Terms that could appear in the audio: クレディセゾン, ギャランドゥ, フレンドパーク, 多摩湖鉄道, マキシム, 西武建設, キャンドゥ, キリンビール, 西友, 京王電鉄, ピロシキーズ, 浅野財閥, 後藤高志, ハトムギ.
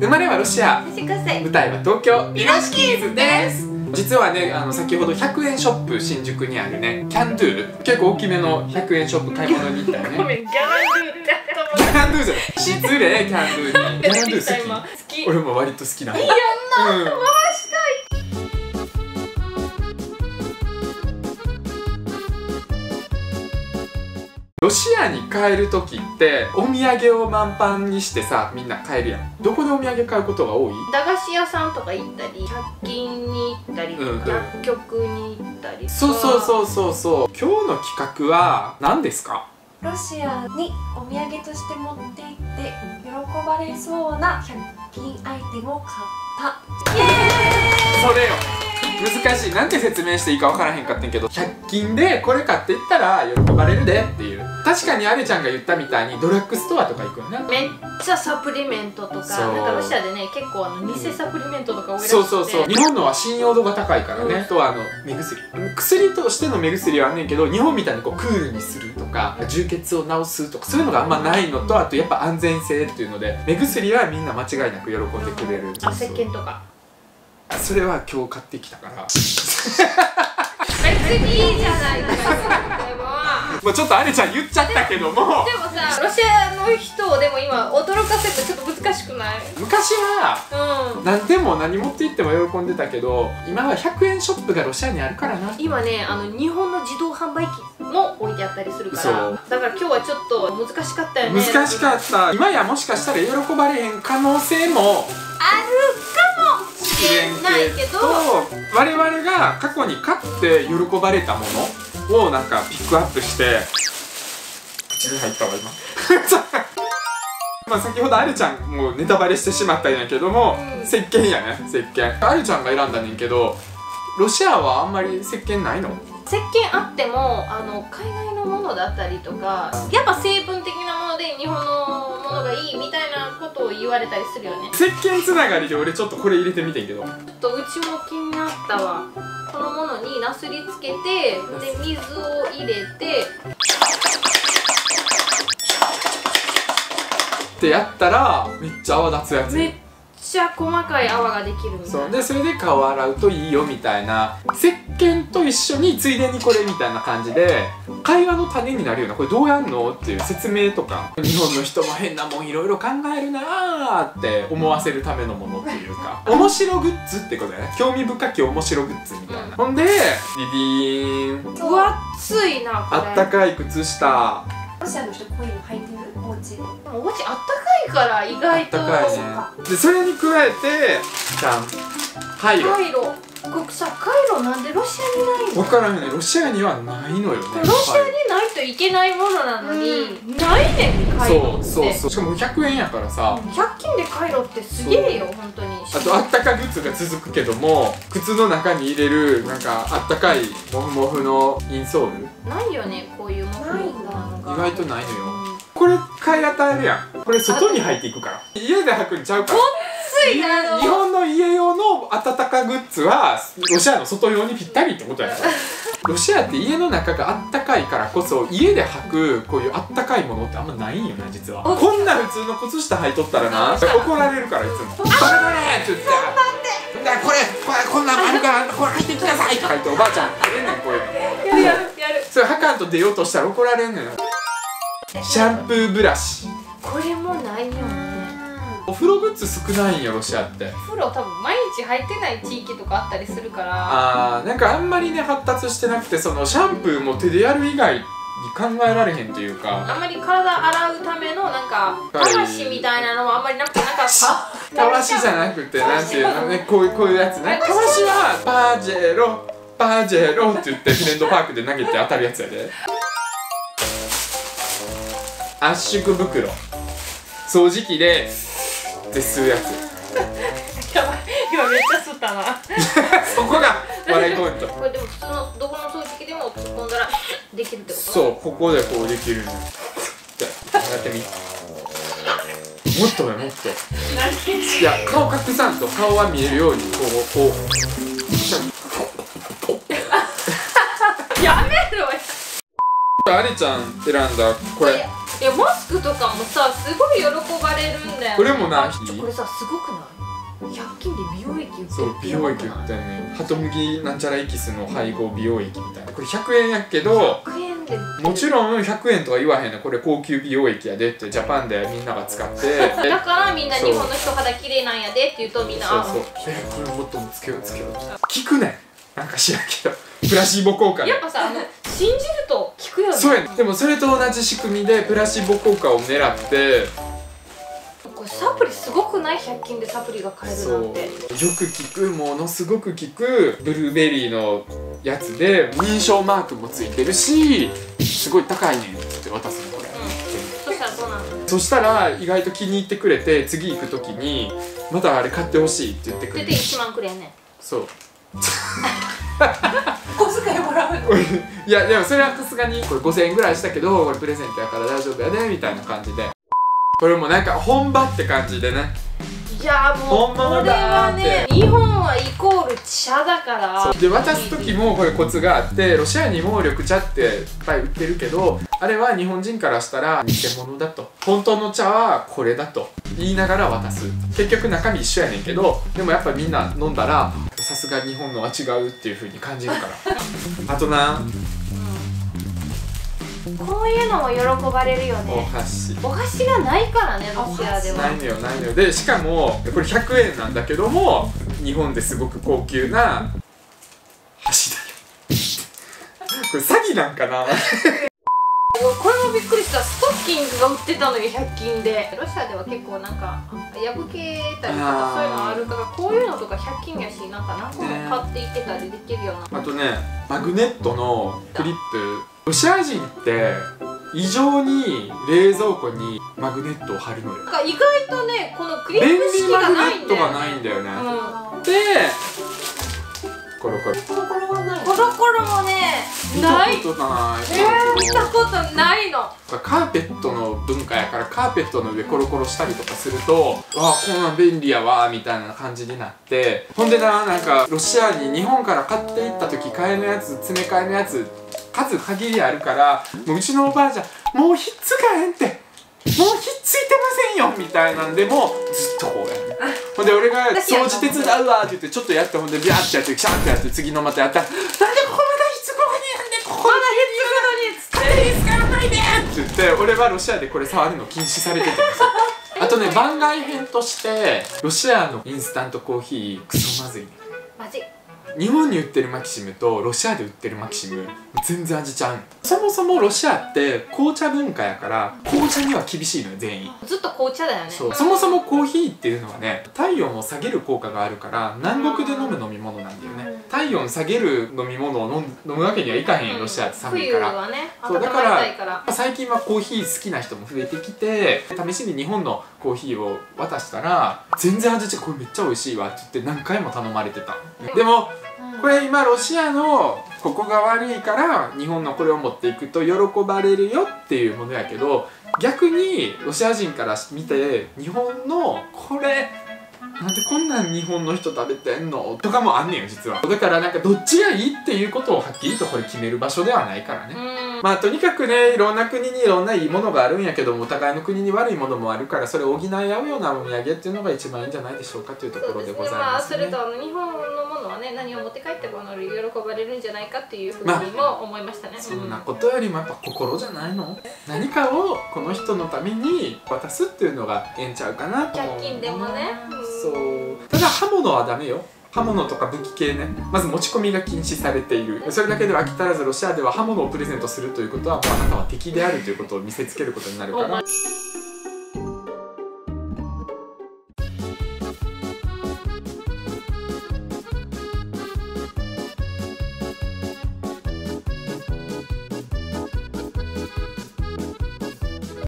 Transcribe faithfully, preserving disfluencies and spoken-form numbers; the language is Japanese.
生まれはロシア、舞台は東京、ピロシキーズです。実はね、あの先ほどひゃくえんショップ、新宿にあるね、キャンドゥ、結構大きめのひゃくえんショップ買い物に行ったよね。ごめん、ギャランドゥってギャランドゥじゃない、失礼、キャンドゥにギャランドゥ好き、俺も割と好きなの。いやんな、回したい。ロシアに帰るときってお土産を満帆にしてさ、みんな帰るやん。どこでお土産買うことが多い？駄菓子屋さんとか行ったり、百均に行ったり、うんうん、薬局に行ったり。そうそうそうそうそう。今日の企画は何ですか？ロシアにお土産として持って行って喜ばれそうな百均アイテムを買った。イエーイ！それよ。難しい、なんて説明していいかわからへんかったんけど、ひゃく均でこれ買っていったら喜ばれるでっていう。確かにアレちゃんが言ったみたいにドラッグストアとか行くよね。めっちゃサプリメントとか、なんかロシアでね、結構あの偽サプリメントとか多いらしくて、そうそうそう、日本のは信用度が高いからね、うん、とあの目薬、薬としての目薬はあんねんけど、日本みたいにこうクールにするとか充血を治すとかそういうのがあんまないのと、あとやっぱ安全性っていうので目薬はみんな間違いなく喜んでくれる。あ、石鹸とかそれは今日買ってきたから別にいいじゃないですか。もうちょっとアレちゃん言っちゃったけども、でもさ、ロシアの人をでも今驚かせるとちょっと難しくない？昔は、うん、何でも何持って行っても喜んでたけど、今はひゃくえんショップがロシアにあるからな。今ね、あの日本の自動販売機も置いてあったりするから、だから今日はちょっと難しかったよね。難しかった。今やもしかしたら喜ばれへん可能性もあるかもないけど、我々が過去に買って喜ばれたものをなんかピックアップして、口に入ったわ今まあ先ほどアレちゃんもうネタバレしてしまったんやけども、うん、石鹸やね、石鹸。アレちゃんが選んだねんけど、ロシアはあんまり石鹸ないの？石鹸あってもあの海外のものだったりとか、やっぱ成分的なもので日本のものがいいみたいなことを言われたりするよね。石鹸つながりで俺ちょっとこれ入れてみてんけど、ちょっとうちも気になったわ。このものになすりつけて、で水を入れてってやったらめっちゃ泡立つやつ。めっちゃ細かい泡ができるみたいな。そうで、それで顔洗うといいよみたいな。石鹸と一緒についでにこれみたいな感じで会話の種になるような、これどうやんのっていう説明とか、日本の人も変なもんいろいろ考えるなーって思わせるためのものっていうか面白グッズってことだよね。興味深き面白グッズみたいな、うん、ほんでビビーン、分厚いなこれ。あったかい靴下。ロシアの人こういうの履いてる？お家でもお家あったかいから意外とあったかいね。でそれに加えてじゃん、カイロ、カイロ。僕さ、カイロなんでロシアにないの？分からんね。ロシアにはないのよね。ロシアにないといけないものなのにないねん、カイロって。そうそうそう。しかもひゃくえんやからさ、ひゃく均でカイロってすげえよ本当に。あとあったかグッズが続くけども、靴の中に入れるなんかあったかいモフモフのインソールないよね。こういうモフモフなのが意外とないのよ。これ買い与えるやん。これ外に入っていくから、家で履くんちゃうから。日本の家用の暖かグッズはロシアの外用にぴったりってことやからロシアって家の中があったかいからこそ、家で履くこういうあったかいものってあんまないんよね実は。こんな普通の靴下履いとったらな、怒られるからいつも「これこれ!」って言って「これこんなんあるからこれ履いてきなさい」とか言って、おばあちゃん履けんねんこういうの。やるやる。それ履かんと出ようとしたら怒られんのよ。シャンプーブラシ、これもないよね。お風呂グッズ少ないんよロシアって。お風呂多分毎日入ってない地域とかあったりするから、あーなんかあんまりね発達してなくて、そのシャンプーも手でやる以外に考えられへんというか、あんまり体洗うためのなんかたわしみたいなのもあんまりなくて、なんかたわしじゃなくて、なんていうのね、こういうこういうやつね。たわしはパージェロパージェロって言ってフレンドパークで投げて当たるやつやで。圧縮袋、掃除機で絶するやつ。やばい、今めっちゃ吸ったなそこが笑いポイントこれでも普通のどこの掃除機でも突っ込んだらできるってこと？そう、ここでこうできるの。じゃあやってみもっとやもっといや、顔隠さんと顔は見えるようにこうこうやめろよ。アレちゃん選んだこれ、いや、マスクとかもさ、すごい喜ばれるんだよ。これもな、ちょ、これさ、すごくない？ひゃく均で美容液売ってる。そう、美容液みたいね。ハトムギなんちゃらエキスの配合美容液みたいな。これひゃくえんやけど、ひゃくえんでもちろんひゃくえんとは言わへんの。これ高級美容液やでってジャパンでみんなが使ってだからみんな日本の人肌綺麗なんやでって言うとみんな、そうそう、え、これもっとつけようつけよう、効くねん、なんか知らんけどプラシーボ効果。やっぱさ、あの信じると効くよね。そうやね。でもそれと同じ仕組みでプラシーボ効果を狙って、これサプリすごくない？ひゃく均でサプリが買えるなんて。よく効く、ものすごく効くブルーベリーのやつで認証マークもついてるし、すごい高いねんって渡すのこれ、うん、そしたらどうなの？そしたら意外と気に入ってくれて、次行く時にまたあれ買ってほしいって言ってくれて、いちまんくれんねん。そう小遣いもらうの？いや、でもそれはさすがにこれごせんえんぐらいしたけど、これプレゼントやから大丈夫やでみたいな感じで、これもなんか本場って感じでね。いやー、もうこれはね、日本はイコール茶だから。で、渡す時もこれコツがあって、ロシアにも緑茶っていっぱい売ってるけど、あれは日本人からしたら偽物だと、本当の茶はこれだと言いながら渡す。結局中身一緒やねんけど、でもやっぱみんな飲んだらさすが日本のは違うっていう風に感じるからあとな、うん、こういうのも喜ばれるよね。お箸、お箸がないからねロシアでは。ないのよ、ないのよ。でしかもこれひゃくえんなんだけども、日本ですごく高級な箸だよこれ詐欺なんかなこれもびっくりした。ストッキングが売ってたのよひゃく均で。ロシアでは結構なんか破けたりとかそういうのあるから、こういうのとかひゃく均やし、なんか何個も買っていってたりできるような。あとね、マグネットのクリップ、ロシア人って異常に冷蔵庫にマグネットを貼るのよ。なんか意外とね、このクリップ式がないんだよね。便利マグネットがないんだよね、うん、でコロコロコロコロはない、コロコロもねない、見たことない、えー、見たことないの。カーペットの文化やから、カーペットの上コロコロしたりとかすると、わあこんなん便利やわみたいな感じになって、ほんでな、なんかロシアに日本から買っていった時、替えのやつ、詰め替えのやつ数限りあるから、もううちのおばあちゃん、もうひっつかへんって、もうひっついてませんよみたいなんで、もうずっとこうやる。ほんで俺が「掃除手伝うわ」って言ってちょっとやって、ほんでビャーってやって、シャーってやって、次のまたやったら「なんでここまだひつこへんねん、ここまだひつこへんねん、使わないで」って言って、俺はロシアでこれ触るの禁止されてたんですよあとね、番外編としてロシアのインスタントコーヒークソまずいね。まずい。日本に売ってるマキシムとロシアで売ってるマキシム全然味ちゃう。そもそもロシアって紅茶文化やから、紅茶には厳しいのよ全員。ずっと紅茶だよね。 そう、そもそもコーヒーっていうのはね、体温を下げる効果があるから、南国で飲む飲み物なんだよね。体温下げる飲み物を飲む、飲むわけにはいかへん、うん、ロシアって寒いから、冬はね、そうだから最近はコーヒー好きな人も増えてきて、試しに日本のコーヒーを渡したら全然味違う、これめっちゃ美味しいわって言って何回も頼まれてた。でもこれ今ロシアのここが悪いから日本のこれを持っていくと喜ばれるよっていうものやけど、逆にロシア人から見て日本のこれなんでこんなん日本の人食べてんのとかもあんねんよ実は。だからなんかどっちがいいっていうことをはっきりとこれ決める場所ではないからね。まあとにかくね、いろんな国にいろんないいものがあるんやけども、お互いの国に悪いものもあるから、それを補い合うようなお土産っていうのが一番いいんじゃないでしょうかというところでございますね。そうですね、まあそれと日本のものはね、何を持って帰ってもの喜ばれるんじゃないかっていうふうにも思いましたね、まあ、そんなことよりもやっぱ心じゃないの、何かをこの人のために渡すっていうのがええんちゃうかなと思う。ひゃく均でもね、そう。ただ刃物はダメよ、刃物とか武器系ね。まず持ち込みが禁止されている。それだけでは飽き足らず、ロシアでは刃物をプレゼントするということは、もうあなたは敵であるということを見せつけることになるから。